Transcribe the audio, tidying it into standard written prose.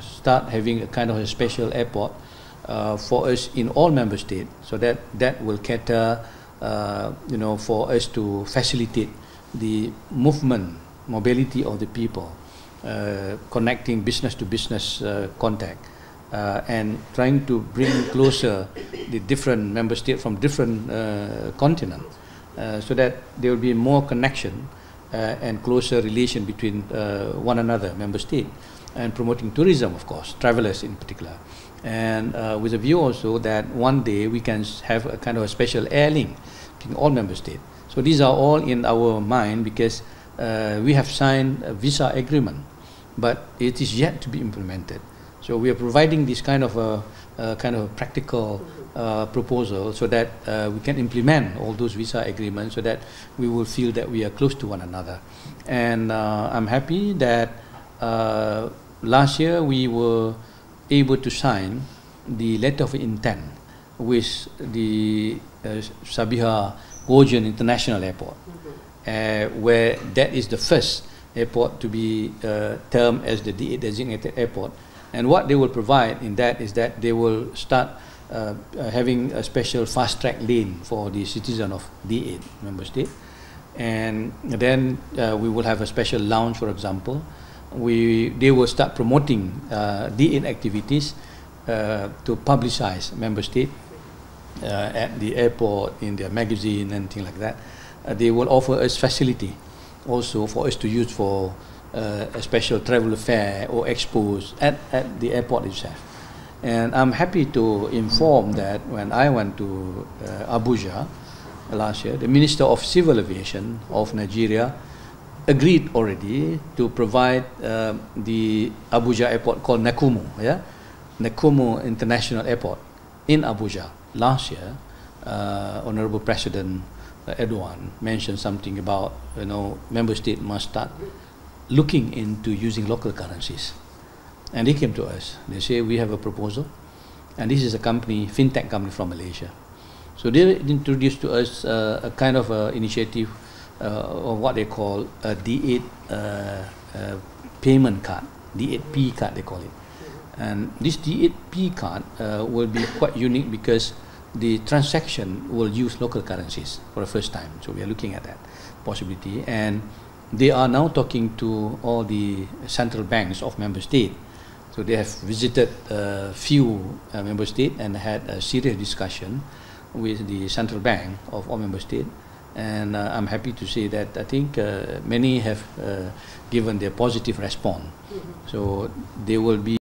start having a kind of a special airport for us in all member states, so that will cater, you know, for us to facilitate the movement, mobility of the people, connecting business to business contact, and trying to bring closer the different member states from different continents, so that there will be more connection and closer relation between one another, member states, and promoting tourism, of course, travelers in particular. And with a view also that one day we can have a kind of a special air link between all member states. So these are all in our mind, because we have signed a visa agreement, but it is yet to be implemented. So we are providing this kind of a practical proposal, so that we can implement all those visa agreements, so that we will feel that we are close to one another. And I'm happy that last year we were able to sign the letter of intent with the Sabiha Gokcen International Airport, where that is the first airport to be termed as the D8 designated airport. And what they will provide in that is that they will start having a special fast-track lane for the citizen of D8 member state. And then we will have a special lounge, for example. They will start promoting D8 activities to publicize member state at the airport, in their magazine and things like that. They will offer us facility also for us to use for a special travel fair or expos at the airport itself. And I'm happy to inform that when I went to Abuja last year, the Minister of Civil Aviation of Nigeria agreed already to provide the Abuja airport called Nakumu, Nakumu International Airport in Abuja. Last year, Honorable President Erdogan mentioned something about, you know, member states must start looking into using local currencies. And they came to us. They say, we have a proposal, and this is a company, fintech company from Malaysia. So they introduced to us a kind of initiative of what they call a D8 payment card, D8P card they call it. And this D8P card will be quite unique, because the transaction will use local currencies for the first time. So we are looking at that possibility, and they are now talking to all the central banks of member states. So they have visited a few member states and had a serious discussion with the central bank of all member states. And I'm happy to say that I think many have given their positive response. So they will be